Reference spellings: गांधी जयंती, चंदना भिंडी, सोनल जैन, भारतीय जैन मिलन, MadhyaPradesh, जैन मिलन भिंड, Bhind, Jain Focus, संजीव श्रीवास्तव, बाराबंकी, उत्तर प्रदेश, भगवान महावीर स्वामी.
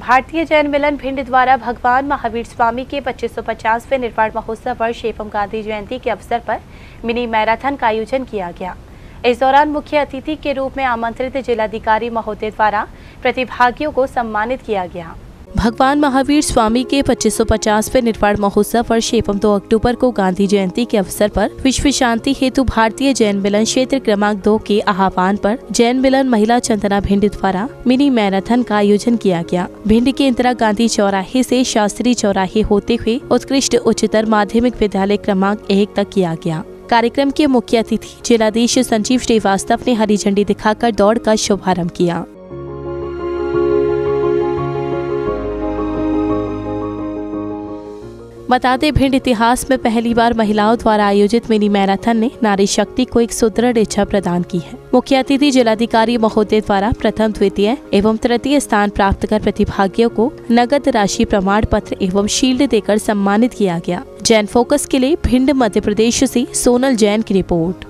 भारतीय जैन मिलन भिंड द्वारा भगवान महावीर स्वामी के 2550वें निर्वाण महोत्सव वर्ष एवं गांधी जयंती के अवसर पर मिनी मैराथन का आयोजन किया गया। इस दौरान मुख्य अतिथि के रूप में आमंत्रित जिलाधिकारी महोदय द्वारा प्रतिभागियों को सम्मानित किया गया। भगवान महावीर स्वामी के 2550वें निर्वाण महोत्सव वर्ष एवं 2 अक्टूबर को गांधी जयंती के अवसर पर विश्व शांति हेतु भारतीय जैन मिलन क्षेत्र क्रमांक 2 के आह्वान पर जैन मिलन महिला चंदना भिंडी द्वारा मिनी मैराथन का आयोजन किया गया। भिंड के इंदिरा गांधी चौराहे से शास्त्री चौराहे होते हुए उत्कृष्ट उच्चतर माध्यमिक विद्यालय क्रमांक 1 तक किया गया। कार्यक्रम के मुख्य अतिथि जिलाधीश संजीव श्रीवास्तव ने हरी झंडी दिखाकर दौड़ का शुभारंभ किया। बता दें, भिंड इतिहास में पहली बार महिलाओं द्वारा आयोजित मिनी मैराथन ने नारी शक्ति को एक सुदृढ़ इच्छा प्रदान की है। मुख्य अतिथि जिलाधिकारी महोदय द्वारा प्रथम, द्वितीय एवं तृतीय स्थान प्राप्त कर प्रतिभागियों को नगद राशि, प्रमाण पत्र एवं शील्ड देकर सम्मानित किया गया। जैन फोकस के लिए भिंड मध्य प्रदेश से सोनल जैन की रिपोर्ट।